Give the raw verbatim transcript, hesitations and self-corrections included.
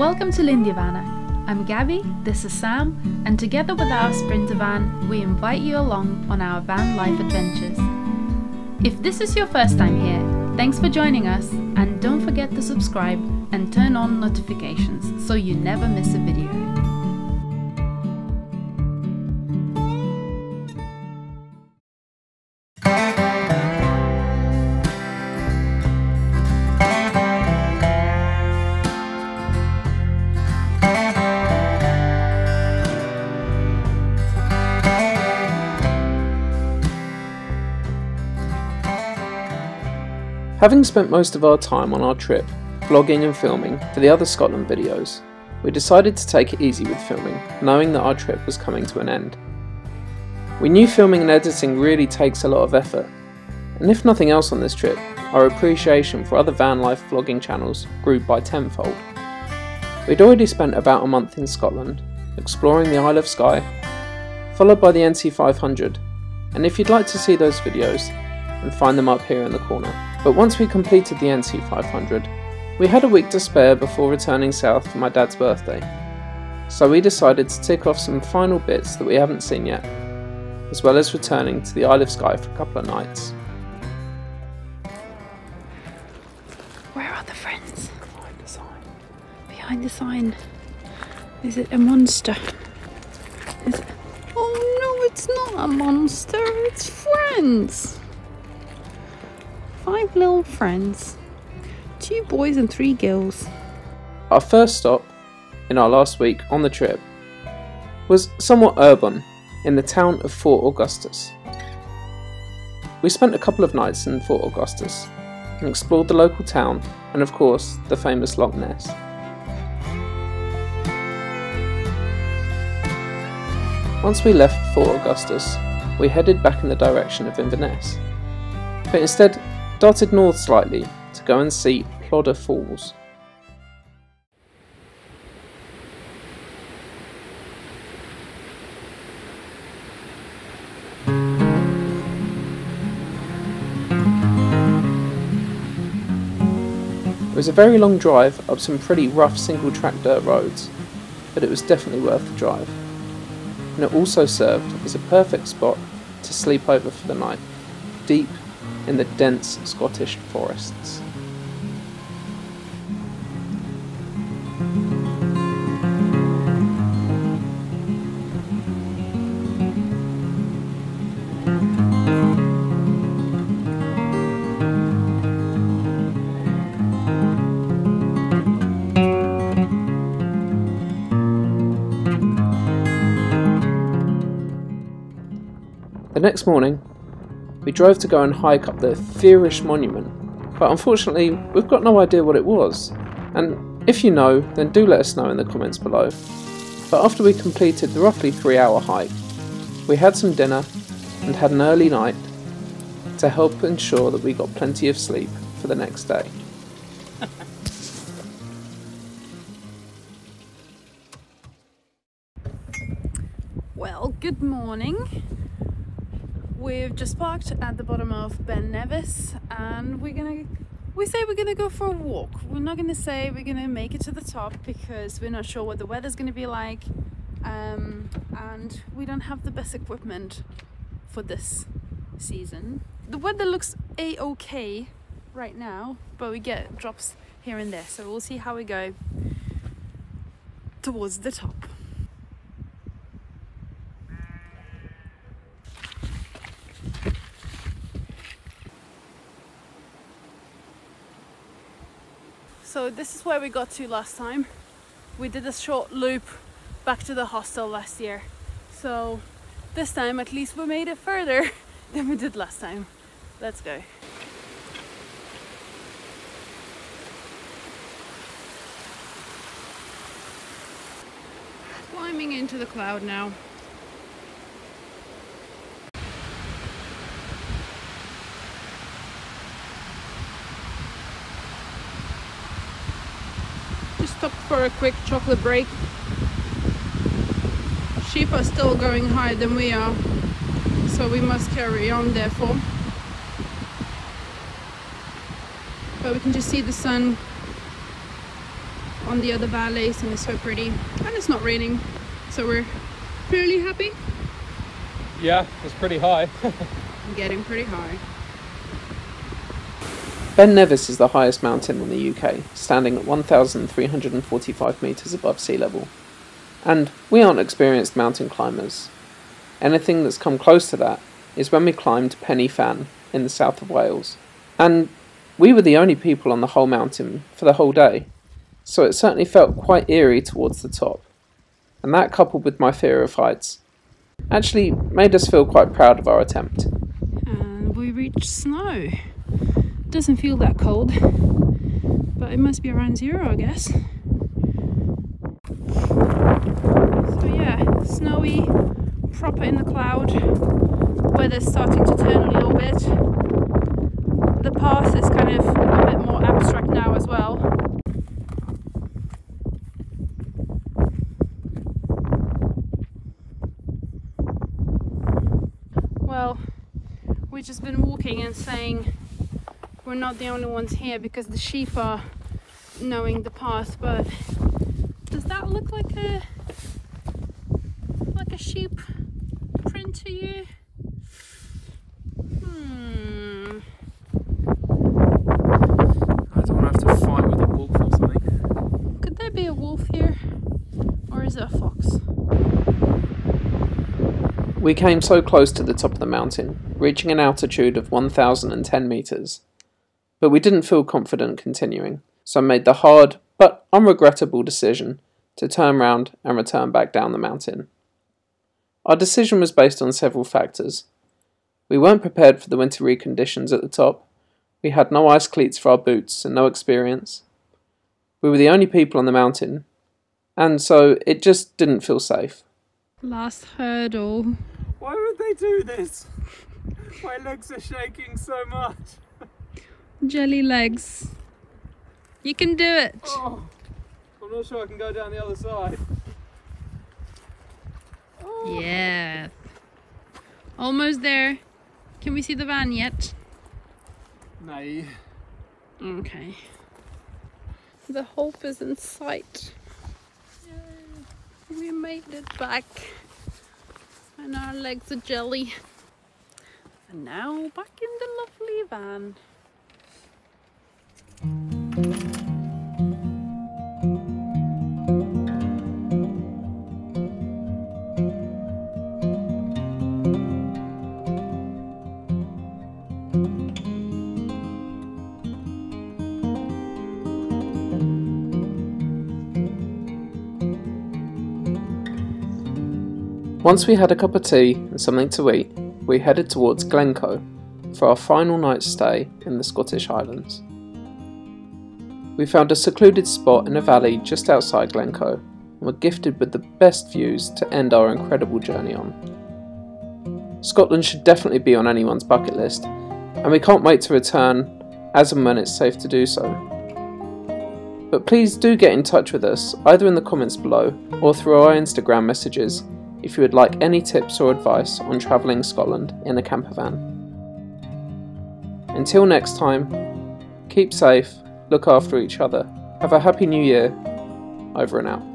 Welcome to Lindyvana. I'm Gabby, this is Sam, and together with our Sprinter van, we invite you along on our van life adventures. If this is your first time here, thanks for joining us, and don't forget to subscribe and turn on notifications so you never miss a video. Having spent most of our time on our trip, vlogging and filming for the other Scotland videos, we decided to take it easy with filming, knowing that our trip was coming to an end. We knew filming and editing really takes a lot of effort, and if nothing else on this trip, our appreciation for other van life vlogging channels grew by tenfold. We'd already spent about a month in Scotland, exploring the Isle of Skye, followed by the N C five hundred, and if you'd like to see those videos, and find them up here in the corner. But once we completed the N C five hundred, we had a week to spare before returning south for my dad's birthday, so we decided to tick off some final bits that we haven't seen yet, as well as returning to the Isle of Skye for a couple of nights. Where are the friends? Behind the sign. Behind the sign. Is it a monster? Is it... Oh no, it's not a monster, it's friends! Five little friends, two boys and three girls. Our first stop in our last week on the trip was somewhat urban in the town of Fort Augustus. We spent a couple of nights in Fort Augustus and explored the local town and of course the famous Loch Ness. Once we left Fort Augustus, we headed back in the direction of Inverness, but instead darted north slightly to go and see Plodder Falls. It was a very long drive up some pretty rough single track dirt roads, but it was definitely worth the drive, and it also served as a perfect spot to sleep over for the night, deep in the dense Scottish forests. The next morning, we drove to go and hike up the Fearish Monument, but unfortunately we've got no idea what it was, and if you know then do let us know in the comments below. But after we completed the roughly three hour hike, we had some dinner and had an early night to help ensure that we got plenty of sleep for the next day. Well, good morning. We've just parked at the bottom of Ben Nevis and we're gonna, we say we're gonna go for a walk. We're not gonna say we're gonna make it to the top because we're not sure what the weather's gonna be like, um, and we don't have the best equipment for this season. The weather looks a-okay right now, but we get drops here and there, so we'll see how we go towards the top. So this is where we got to last time. We did a short loop back to the hostel last year. So this time at least we made it further than we did last time. Let's go. Climbing into the cloud now. Stop for a quick chocolate break. Sheep are still going higher than we are, so we must carry on therefore. But we can just see the sun on the other valleys, and it's so pretty, and it's not raining, so we're fairly happy. Yeah, it's pretty high. Getting pretty high. Ben Nevis is the highest mountain in the U K, standing at one thousand three hundred forty-five metres above sea level. And we aren't experienced mountain climbers. Anything that's come close to that is when we climbed Pen y Fan in the south of Wales. And we were the only people on the whole mountain for the whole day, so it certainly felt quite eerie towards the top. And that, coupled with my fear of heights, actually made us feel quite proud of our attempt. And we reached snow. Doesn't feel that cold, but it must be around zero, I guess. So yeah, snowy, proper in the cloud, weather's starting to turn a little bit. The pass is kind of a bit more abstract now as well. Well, we've just been walking and saying we're not the only ones here, because the sheep are knowing the path. But does that look like a like a sheep print to you? Hmm. I don't want to have to fight with a wolf or something. Could there be a wolf here, or is it a fox? We came so close to the top of the mountain, reaching an altitude of one thousand ten meters. But we didn't feel confident continuing, so I made the hard but unregrettable decision to turn round and return back down the mountain. Our decision was based on several factors. We weren't prepared for the wintry conditions at the top, we had no ice cleats for our boots and no experience, we were the only people on the mountain, and so it just didn't feel safe. Last hurdle. Why would they do this? My legs are shaking so much. Jelly legs. You can do it. Oh, I'm not sure I can go down the other side. Oh. Yeah. Almost there. Can we see the van yet? No. Okay. The hope is in sight. Yay. We made it back. And our legs are jelly. And now back in the lovely van. Once we had a cup of tea and something to eat, we headed towards Glencoe for our final night's stay in the Scottish Highlands. We found a secluded spot in a valley just outside Glencoe and were gifted with the best views to end our incredible journey on. Scotland should definitely be on anyone's bucket list, and we can't wait to return as and when it's safe to do so. But please do get in touch with us either in the comments below or through our Instagram messages if you would like any tips or advice on travelling Scotland in a camper van. Until next time, keep safe. Look after each other. Have a happy new year. Over and out.